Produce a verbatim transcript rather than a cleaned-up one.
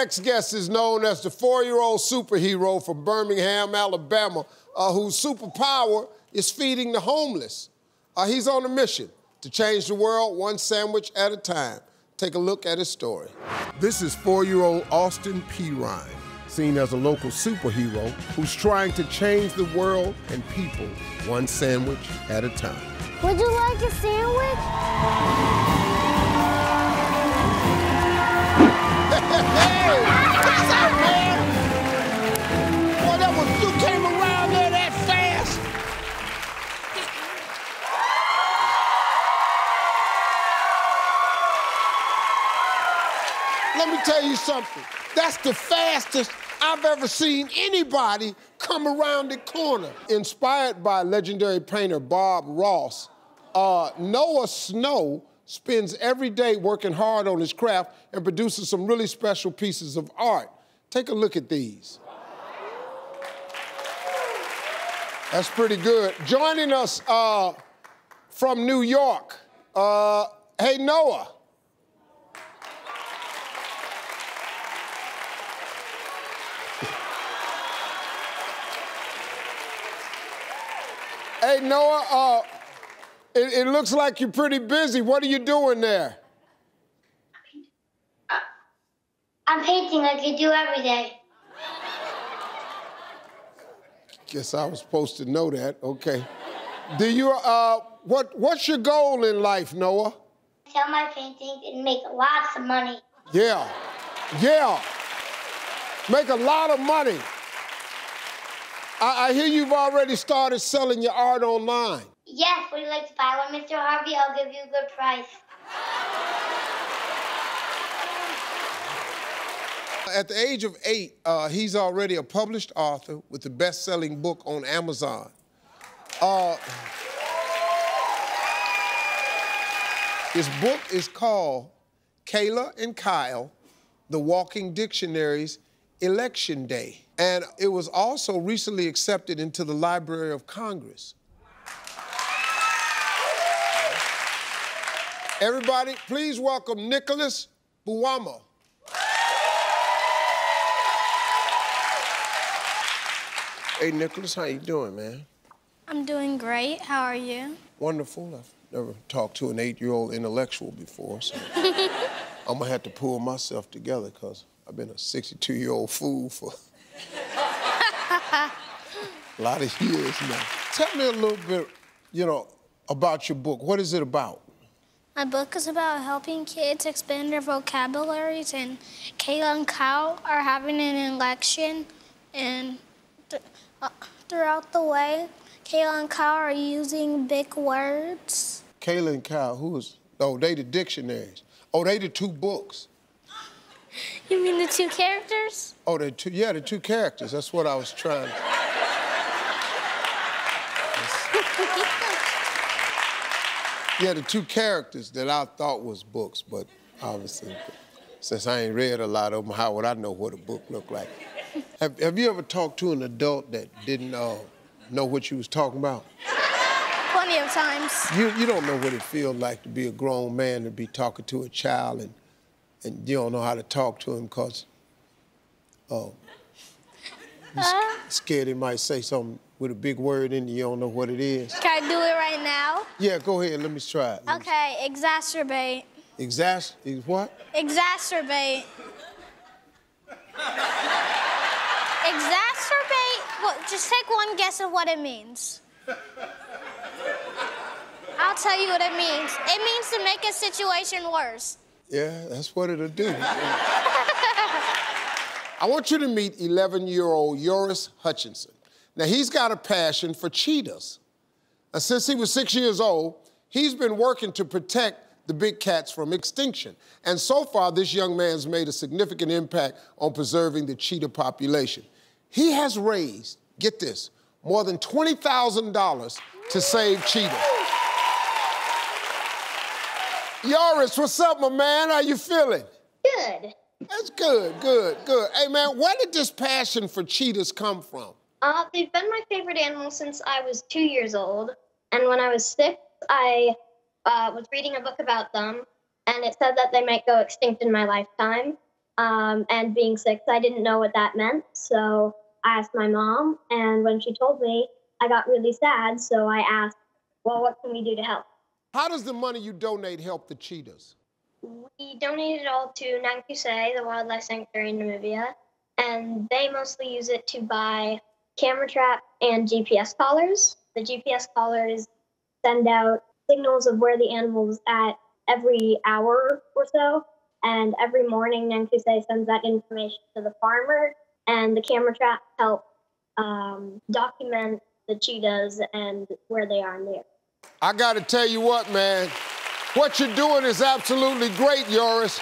next guest is known as the four-year-old superhero from Birmingham, Alabama, uh, whose superpower is feeding the homeless. Uh, he's on a mission to change the world one sandwich at a time. Take a look at his story. This is four-year-old Austin P. Ryan, seen as a local superhero who's trying to change the world and people one sandwich at a time. Would you like a sandwich? What's up, man? Boy, that was, you came around there that fast. Let me tell you something. That's the fastest I've ever seen anybody come around the corner. Inspired by legendary painter Bob Ross, uh, Noah Snow spends every day working hard on his craft and produces some really special pieces of art. Take a look at these. That's pretty good. Joining us uh, from New York, uh, hey, Noah. Hey, Noah, uh, it, it looks like you're pretty busy. What are you doing there? Uh, I'm painting like you do every day. Guess I was supposed to know that. Okay. Do you, uh, what, what's your goal in life, Noah? Sell my paintings and make lots of money. Yeah, yeah. Make a lot of money. I, I hear you've already started selling your art online. Yes, would you like to buy one, Mister Harvey? I'll give you a good price. At the age of eight, uh, he's already a published author with the best-selling book on Amazon. Uh, his book is called Kayla and Kyle, The Walking Dictionary's Election Day. And it was also recently accepted into the Library of Congress. Everybody, please welcome Nicholas Buama. Hey, Nicholas, how you doing, man? I'm doing great. How are you? Wonderful. I've never talked to an eight-year-old intellectual before, so I'm gonna have to pull myself together because I've been a sixty-two-year-old fool for a lot of years now. Tell me a little bit, you know, about your book. What is it about? My book is about helping kids expand their vocabularies, and Kayla and Kyle are having an election, and th uh, throughout the way, Kayla and Kyle are using big words. Kayla and Kyle, who is, oh, they the dictionaries. Oh, they the two books. You mean the two characters? Oh, the two, yeah, the two characters. That's what I was trying to. Yeah, the two characters that I thought was books, but obviously, since I ain't read a lot of them, how would I know what a book looked like? have, have you ever talked to an adult that didn't uh, know what you was talking about? Plenty of times. You, you don't know what it feels like to be a grown man and be talking to a child and and you don't know how to talk to him because oh, you're uh, scared he might say something with a big word in it, you don't know what it is. Can I do it right now? Yeah, go ahead, let me try it. Let okay, me... exacerbate. Exac... what? Exacerbate. Exacerbate, well, just take one guess at what it means. I'll tell you what it means. It means to make a situation worse. Yeah, that's what it'll do. I want you to meet eleven-year-old Yoris Hutchinson. Now, he's got a passion for cheetahs. Now, since he was six years old, he's been working to protect the big cats from extinction. And so far, this young man's made a significant impact on preserving the cheetah population. He has raised, get this, more than twenty thousand dollars to save cheetahs. Yoris, what's up, my man? How you feeling? Good. That's good, good, good. Hey, man, where did this passion for cheetahs come from? Uh, they've been my favorite animal since I was two years old. And when I was six, I uh, was reading a book about them, and it said that they might go extinct in my lifetime. um, and being six, I didn't know what that meant. So I asked my mom, and when she told me, I got really sad. So I asked, well, what can we do to help? How does the money you donate help the cheetahs? We donated it all to Nankuse, the wildlife sanctuary in Namibia, and they mostly use it to buy camera traps and G P S collars. The G P S collars send out signals of where the animal is at every hour or so, and every morning Nankuse sends that information to the farmer, and the camera traps help um, document the cheetahs and where they are in the air. I gotta tell you what, man. What you're doing is absolutely great, Yoris.